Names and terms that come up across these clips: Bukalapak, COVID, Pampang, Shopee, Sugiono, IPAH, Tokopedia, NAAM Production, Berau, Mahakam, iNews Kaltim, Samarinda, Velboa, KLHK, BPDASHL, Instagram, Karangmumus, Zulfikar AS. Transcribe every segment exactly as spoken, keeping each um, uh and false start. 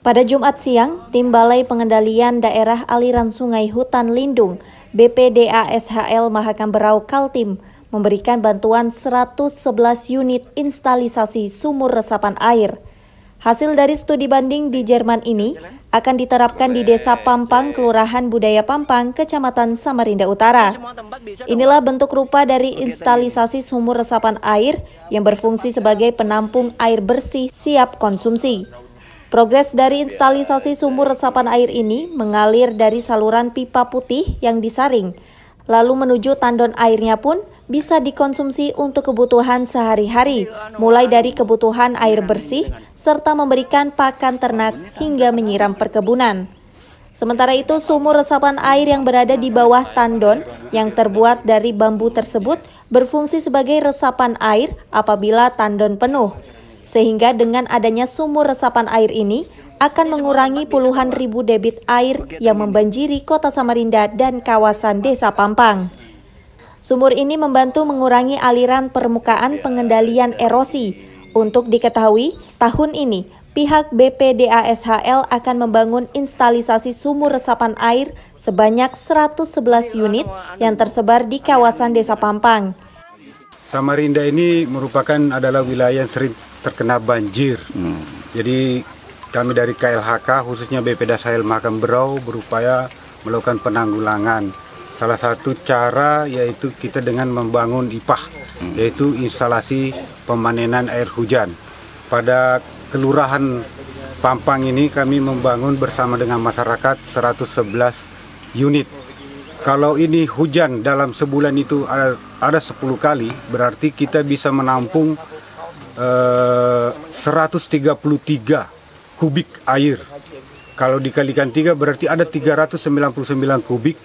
Pada Jumat siang, Tim Balai Pengendalian Daerah Aliran Sungai Hutan Lindung B P D A S H L Mahakam Berau Kaltim memberikan bantuan seratus sebelas unit instalisasi sumur resapan air. Hasil dari studi banding di Jerman ini akan diterapkan di Desa Pampang, Kelurahan Budaya Pampang, Kecamatan Samarinda Utara. Inilah bentuk rupa dari instalisasi sumur resapan air yang berfungsi sebagai penampung air bersih siap konsumsi. Progres dari instalisasi sumur resapan air ini mengalir dari saluran pipa putih yang disaring, lalu menuju tandon airnya pun bisa dikonsumsi untuk kebutuhan sehari-hari, mulai dari kebutuhan air bersih, serta memberikan pakan ternak hingga menyiram perkebunan. Sementara itu, sumur resapan air yang berada di bawah tandon yang terbuat dari bambu tersebut berfungsi sebagai resapan air apabila tandon penuh. Sehingga dengan adanya sumur resapan air ini akan mengurangi puluhan ribu debit air yang membanjiri kota Samarinda dan kawasan Desa Pampang. Sumur ini membantu mengurangi aliran permukaan pengendalian erosi. Untuk diketahui, tahun ini pihak B P D A S H L akan membangun instalisasi sumur resapan air sebanyak seratus sebelas unit yang tersebar di kawasan Desa Pampang. Samarinda ini merupakan adalah wilayah sering terkena banjir. Hmm. Jadi kami dari K L H K khususnya B P D A S H L Mahakam Berau berupaya melakukan penanggulangan. Salah satu cara yaitu kita dengan membangun I P A H, hmm. yaitu instalasi pemanenan air hujan. Pada Kelurahan Pampang ini kami membangun bersama dengan masyarakat seratus sebelas unit. Kalau ini hujan dalam sebulan itu ada, ada sepuluh kali, berarti kita bisa menampung eh, seratus tiga puluh tiga kubik air. Kalau dikalikan tiga berarti ada tiga ratus sembilan puluh sembilan kubik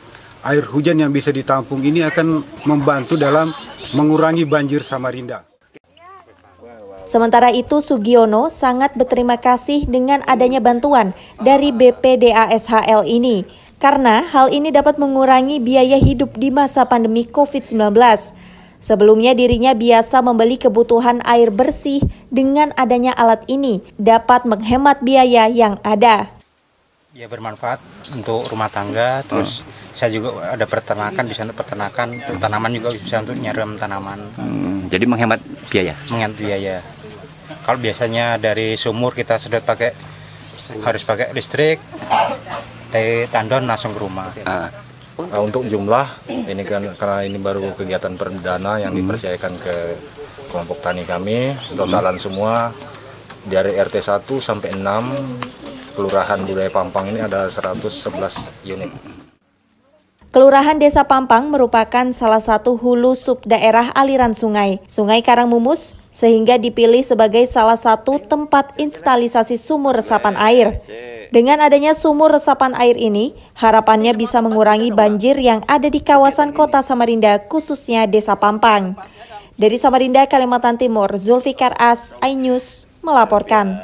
air hujan yang bisa ditampung. Ini akan membantu dalam mengurangi banjir Samarinda. Sementara itu, Sugiono sangat berterima kasih dengan adanya bantuan dari B P D A S H L ini, karena hal ini dapat mengurangi biaya hidup di masa pandemi COVID sembilan belas. Sebelumnya dirinya biasa membeli kebutuhan air bersih, dengan adanya alat ini dapat menghemat biaya yang ada. Ya, bermanfaat untuk rumah tangga, terus hmm. saya juga ada peternakan, bisa untuk peternakan, untuk tanaman juga bisa untuk nyiram tanaman. Hmm, jadi menghemat biaya? Menghemat biaya. Kalau biasanya dari sumur kita sedot pakai, harus pakai listrik, dari tandon langsung ke rumah. Ah. Nah, untuk jumlah ini kan karena ini baru kegiatan perdana yang hmm. dipercayakan ke kelompok tani kami, totalan hmm. semua dari R T satu sampai enam Kelurahan Budaya Pampang ini ada seratus sebelas unit. Kelurahan Desa Pampang merupakan salah satu hulu sub daerah aliran sungai, Sungai Karangmumus, sehingga dipilih sebagai salah satu tempat instalisasi sumur resapan air. Dengan adanya sumur resapan air ini, harapannya bisa mengurangi banjir yang ada di kawasan kota Samarinda, khususnya Desa Pampang. Dari Samarinda, Kalimantan Timur, Zulfikar A S, iNews melaporkan.